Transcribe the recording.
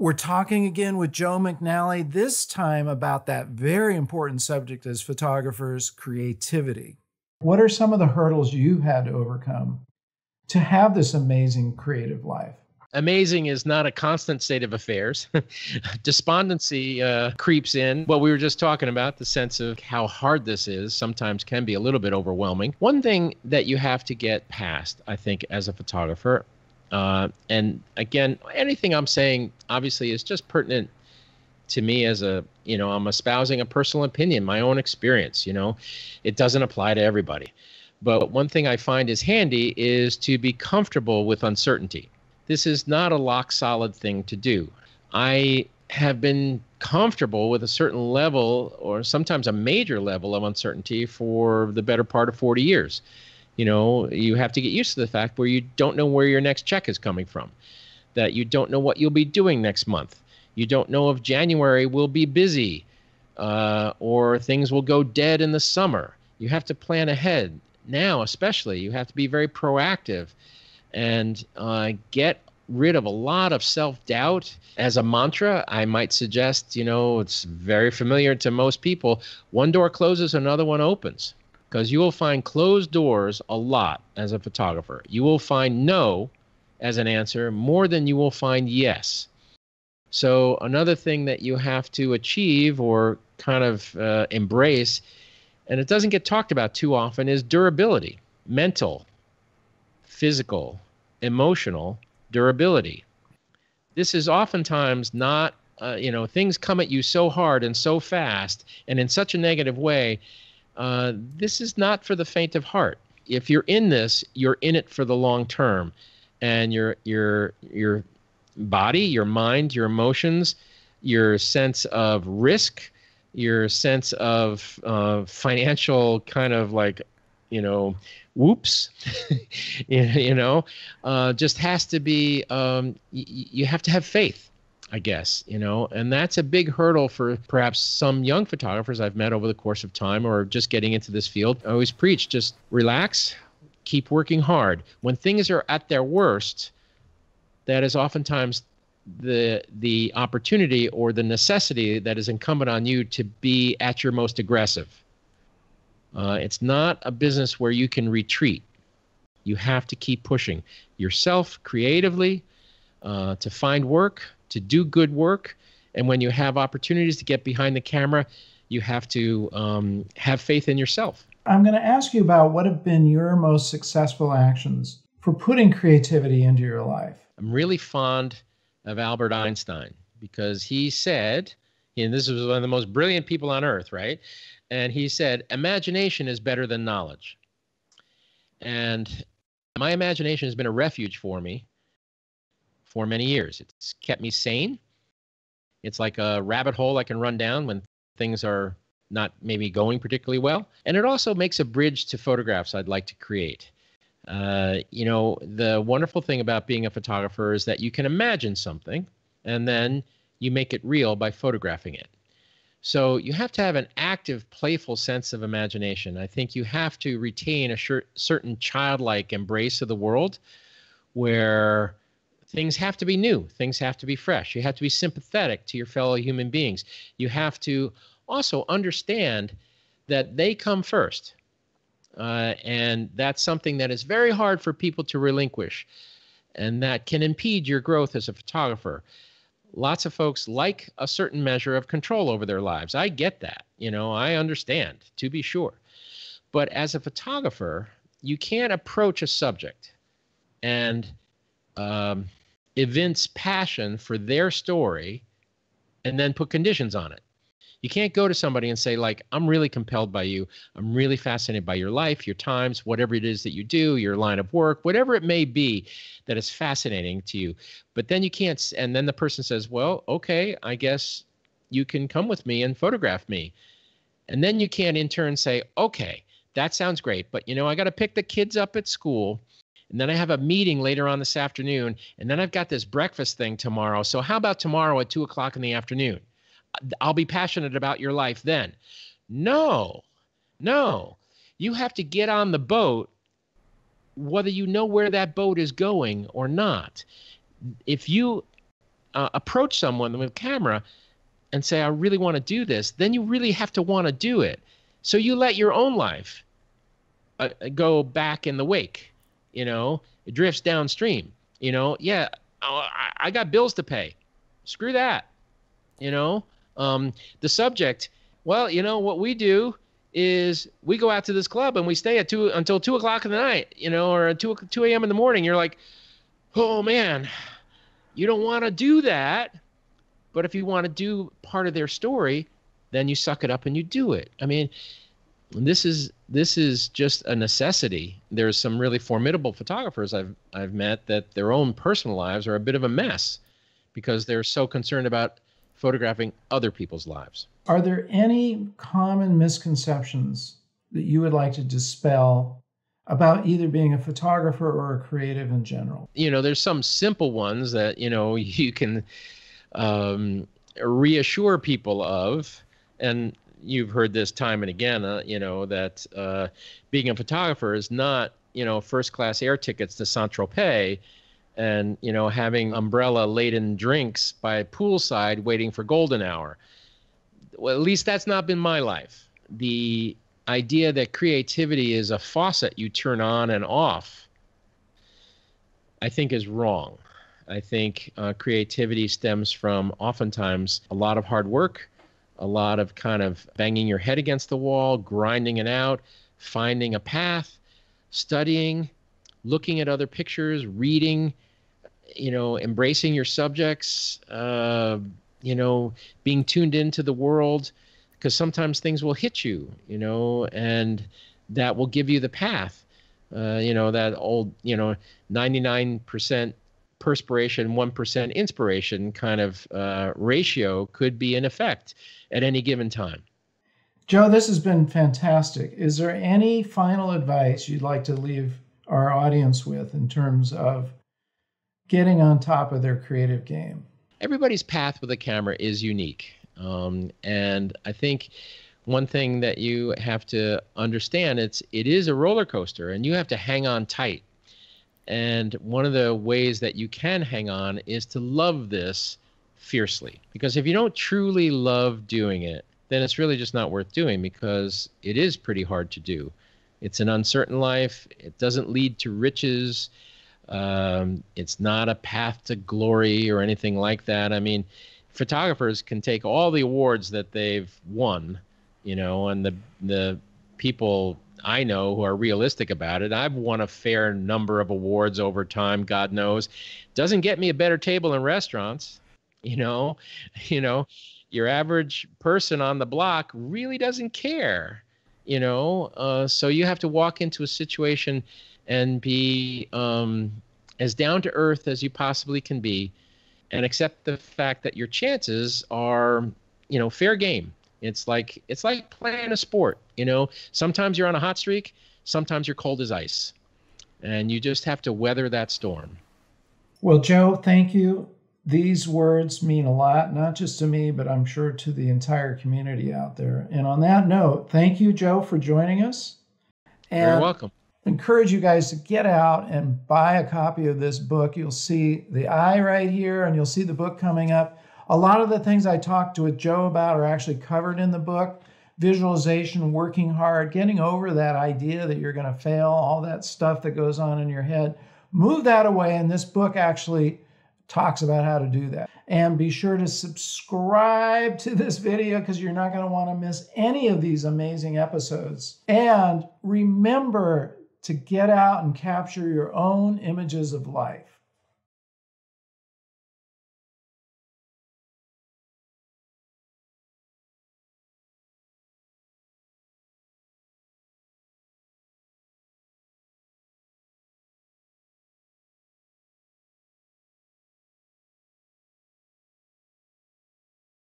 We're talking again with Joe McNally, this time about that very important subject as photographers, creativity. What are some of the hurdles you've had to overcome to have this amazing creative life? Amazing is not a constant state of affairs. Despondency creeps in. What we were just talking about, the sense of how hard this is, sometimes can be a little bit overwhelming. One thing that you have to get past, I think, as a photographer, and again, anything I'm saying obviously is just pertinent to me as a, you know, I'm espousing a personal opinion, my own experience, you know, it doesn't apply to everybody. But one thing I find is handy is to be comfortable with uncertainty. This is not a lock solid thing to do. I have been comfortable with a certain level or sometimes a major level of uncertainty for the better part of 40 years. You know, you have to get used to the fact where you don't know where your next check is coming from, that you don't know what you'll be doing next month. You don't know if January will be busy or things will go dead in the summer. You have to plan ahead. Now, especially, you have to be very proactive and get rid of a lot of self-doubt. As a mantra, I might suggest, you know, it's very familiar to most people, one door closes, another one opens. Because you will find closed doors a lot as a photographer. You will find no as an answer more than you will find yes. So another thing that you have to achieve or kind of embrace, and it doesn't get talked about too often, is durability. Mental, physical, emotional durability. This is oftentimes not, you know, things come at you so hard and so fast and in such a negative way. This is not for the faint of heart. If you're in this, you're in it for the long term, and your body, your mind, your emotions, your sense of risk, your sense of financial kind of like, you know, whoops, you know, just has to be. You have to have faith, I guess, you know, and that's a big hurdle for perhaps some young photographers I've met over the course of time or just getting into this field. I always preach, just relax, keep working hard. When things are at their worst, that is oftentimes the opportunity or the necessity that is incumbent on you to be at your most aggressive. It's not a business where you can retreat. You have to keep pushing yourself creatively to find work, to do good work, and when you have opportunities to get behind the camera, you have to have faith in yourself. I'm going to ask you about what have been your most successful actions for putting creativity into your life. I'm really fond of Albert Einstein because he said, and this was one of the most brilliant people on earth, right? And he said, imagination is better than knowledge. And my imagination has been a refuge for me for many years. It's kept me sane. It's like a rabbit hole I can run down when things are not maybe going particularly well. And it also makes a bridge to photographs I'd like to create. You know, the wonderful thing about being a photographer is that you can imagine something and then you make it real by photographing it. So you have to have an active, playful sense of imagination. I think you have to retain a certain childlike embrace of the world where things have to be new. Things have to be fresh. You have to be sympathetic to your fellow human beings. You have to also understand that they come first. And that's something that is very hard for people to relinquish. And that can impede your growth as a photographer. Lots of folks like a certain measure of control over their lives. I get that. You know, I understand, to be sure. But as a photographer, you can't approach a subject and evince passion for their story and then put conditions on it. You can't go to somebody and say, like, I'm really compelled by you. I'm really fascinated by your life, your times, whatever it is that you do, your line of work, whatever it may be that is fascinating to you. But then you can't, and then the person says, well, okay, I guess you can come with me and photograph me. And then you can't in turn say, okay, that sounds great, but you know, I got to pick the kids up at school. And then I have a meeting later on this afternoon. And then I've got this breakfast thing tomorrow. So how about tomorrow at 2 o'clock in the afternoon? I'll be passionate about your life then. No, no. You have to get on the boat, whether you know where that boat is going or not. If you approach someone with a camera and say, I really want to do this, then you really have to want to do it. So you let your own life go back in the wake, you know, it drifts downstream, you know, yeah, I got bills to pay. Screw that, you know. The subject, well, you know, what we do is we go out to this club and we stay at until 2 o'clock in the night, you know, or 2 a.m. in the morning. You're like, oh man, you don't want to do that. But if you want to do part of their story, then you suck it up and you do it. I mean, this is just a necessity. There's some really formidable photographers I've met that their own personal lives are a bit of a mess because they're so concerned about photographing other people's lives. Are there any common misconceptions that you would like to dispel about either being a photographer or a creative in general? You know, there's some simple ones that, you know, you can reassure people of. And you've heard this time and again, you know, that being a photographer is not, you know, first-class air tickets to Saint-Tropez. And, you know, having umbrella-laden drinks by poolside waiting for golden hour. Well, at least that's not been my life. The idea that creativity is a faucet you turn on and off, I think, is wrong. I think creativity stems from oftentimes a lot of hard work, a lot of kind of banging your head against the wall, grinding it out, finding a path, studying, looking at other pictures, reading, you know, embracing your subjects, you know, being tuned into the world, because sometimes things will hit you, you know, and that will give you the path. You know, that old, you know, 99% perspiration, 1% inspiration kind of ratio could be in effect at any given time. Joe, this has been fantastic. Is there any final advice you'd like to leave our audience with in terms of getting on top of their creative game? Everybody's path with a camera is unique. And I think one thing that you have to understand, it is a roller coaster and you have to hang on tight. And one of the ways that you can hang on is to love this fiercely. Because if you don't truly love doing it, then it's really just not worth doing, because it is pretty hard to do. It's an uncertain life. It doesn't lead to riches. It's not a path to glory or anything like that. I mean, photographers can take all the awards that they've won, you know, and the people I know who are realistic about it, I've won a fair number of awards over time, God knows. Doesn't get me a better table in restaurants, you know. You know, your average person on the block really doesn't care. You know, so you have to walk into a situation and be as down to earth as you possibly can be, and accept the fact that your chances are, you know, fair game. It's like playing a sport. You know, sometimes you're on a hot streak, sometimes you're cold as ice, and you just have to weather that storm. Well, Joe, thank you. These words mean a lot, not just to me, but I'm sure to the entire community out there. And on that note, thank you, Joe, for joining us. And you're welcome. Encourage you guys to get out and buy a copy of this book. You'll see the eye right here, and you'll see the book coming up. A lot of the things I talked with Joe about are actually covered in the book. Visualization, working hard, getting over that idea that you're going to fail, all that stuff that goes on in your head. Move that away, and this book actually talks about how to do that. And be sure to subscribe to this video, because you're not going to want to miss any of these amazing episodes. And remember to get out and capture your own images of life.